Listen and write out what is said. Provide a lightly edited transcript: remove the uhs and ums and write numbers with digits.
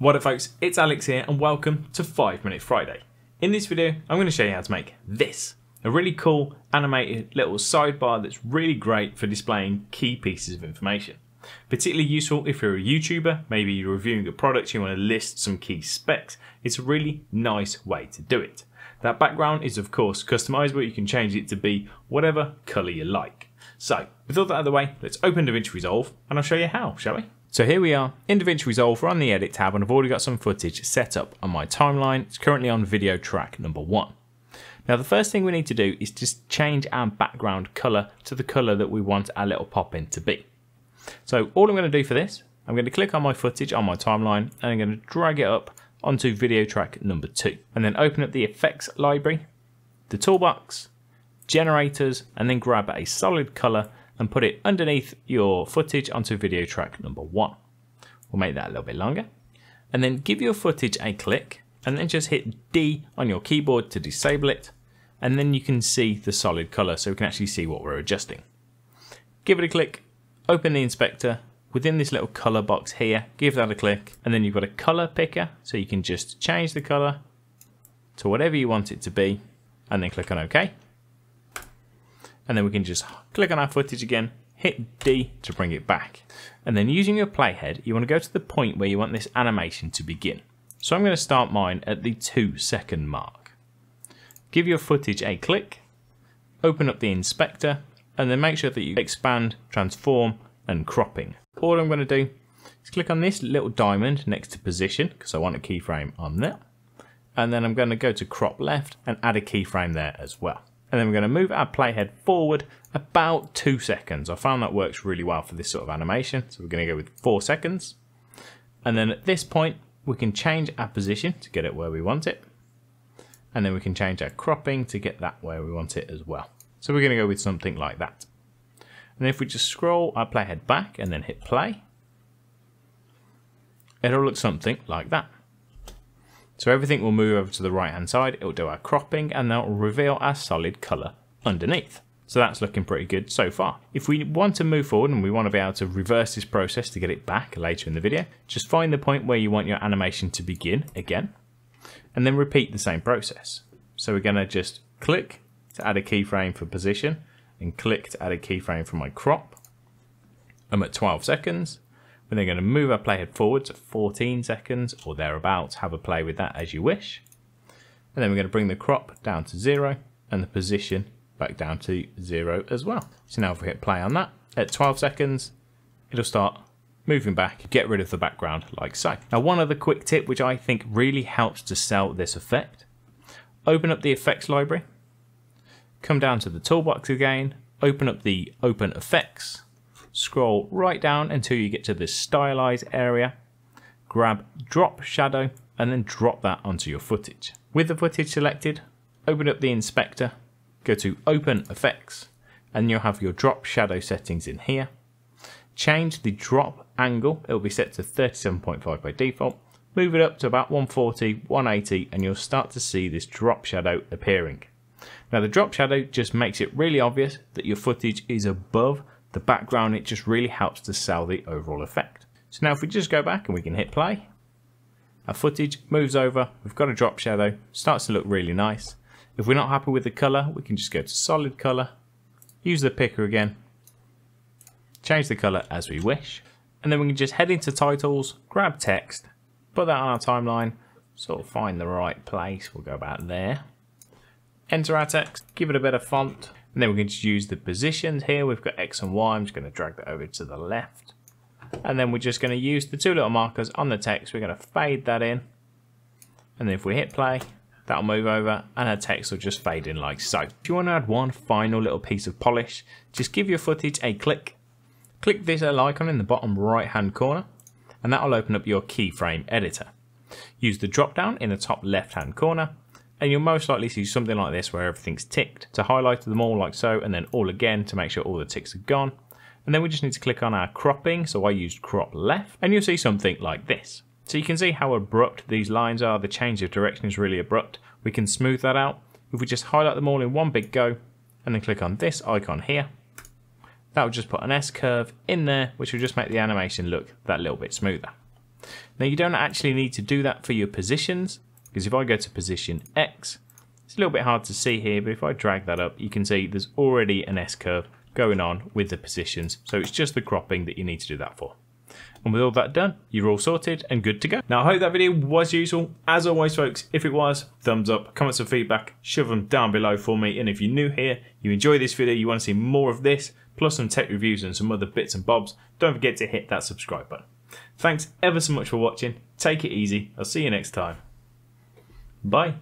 What up folks, it's Alex here and welcome to 5 Minute Friday. In this video, I'm going to show you how to make this, a really cool animated little sidebar that's really great for displaying key pieces of information. Particularly useful if you're a YouTuber, maybe you're reviewing a product, you want to list some key specs. It's a really nice way to do it. That background is of course customizable, you can change it to be whatever colour you like. So with all that out of the way, let's open DaVinci Resolve and I'll show you how, shall we? So here we are in DaVinci Resolve, we're on the edit tab and I've already got some footage set up on my timeline. It's currently on video track number 1. Now the first thing we need to do is just change our background colour to the colour that we want our little pop-in to be. So all I'm going to do for this, I'm going to click on my footage on my timeline and I'm going to drag it up onto video track number 2 and then open up the effects library, the toolbox, generators, and then grab a solid color and put it underneath your footage onto video track number 1. We'll make that a little bit longer and then give your footage a click and then just hit D on your keyboard to disable it. And then you can see the solid color so we can actually see what we're adjusting. Give it a click. Open the inspector within this little color box here, give that a click, and then you've got a color picker so you can just change the color to whatever you want it to be and then click on OK. And then we can just click on our footage again, hit D to bring it back. And then using your playhead, you want to go to the point where you want this animation to begin. So I'm going to start mine at the 2-second mark. Give your footage a click, open up the inspector, and then make sure that you expand, transform and cropping. All I'm going to do is click on this little diamond next to position because I want a keyframe on there. And then I'm going to go to crop left and add a keyframe there as well. And then we're going to move our playhead forward about 2 seconds. I found that works really well for this sort of animation. So we're going to go with 4 seconds. And then at this point, we can change our position to get it where we want it. And then we can change our cropping to get that where we want it as well. So we're going to go with something like that. And if we just scroll our playhead back and then hit play, it'll look something like that. So everything will move over to the right hand side, it'll do our cropping and that will reveal our solid colour underneath. So that's looking pretty good so far. If we want to move forward and we want to be able to reverse this process to get it back later in the video, just find the point where you want your animation to begin again, and then repeat the same process. So we're going to just click to add a keyframe for position and click to add a keyframe for my crop. I'm at 12 seconds. We're then going to move our playhead forward to 14 seconds or thereabouts. Have a play with that as you wish. And then we're going to bring the crop down to 0 and the position back down to 0 as well. So now if we hit play on that, at 12 seconds, it'll start moving back, get rid of the background like so. Now one other quick tip which I think really helps to sell this effect, open up the effects library. Come down to the toolbox again, open up the open effects, scroll right down until you get to this stylize area, grab drop shadow and then drop that onto your footage. With the footage selected, open up the inspector, go to open effects and you'll have your drop shadow settings in here. Change the drop angle, it'll be set to 37.5 by default, move it up to about 140, 180 and you'll start to see this drop shadow appearing. Now the drop shadow just makes it really obvious that your footage is above the background. It just really helps to sell the overall effect. So now if we just go back and we can hit play, our footage moves over, we've got a drop shadow, starts to look really nice. If we're not happy with the color, we can just go to solid color, use the picker again, change the color as we wish. And then we can just head into titles, grab text, put that on our timeline, sort of find the right place. We'll go about there. Enter our text, give it a bit of font, and then we can just use the positions here. We've got X and Y, I'm just going to drag that over to the left. And then we're just going to use the two little markers on the text. We're going to fade that in. And then if we hit play, that'll move over and our text will just fade in like so. If you want to add one final little piece of polish, just give your footage a click. Click this little icon in the bottom right hand corner, and that'll open up your keyframe editor. Use the drop down in the top left hand corner, and you'll most likely see something like this where everything's ticked, to highlight them all like so, and then all again to make sure all the ticks are gone. And then we just need to click on our cropping, so I used crop left, and you'll see something like this. So you can see how abrupt these lines are, the change of direction is really abrupt. We can smooth that out if we just highlight them all in one big go, and then click on this icon here. That will just put an S curve in there, which will just make the animation look that little bit smoother. Now you don't actually need to do that for your positions, because if I go to position X, it's a little bit hard to see here, but if I drag that up, you can see there's already an S-curve going on with the positions. So it's just the cropping that you need to do that for. And with all that done, you're all sorted and good to go. Now, I hope that video was useful. As always, folks, if it was, thumbs up, comments and feedback, shove them down below for me. And if you're new here, you enjoy this video, you want to see more of this, plus some tech reviews and some other bits and bobs, don't forget to hit that subscribe button. Thanks ever so much for watching. Take it easy. I'll see you next time. Bye.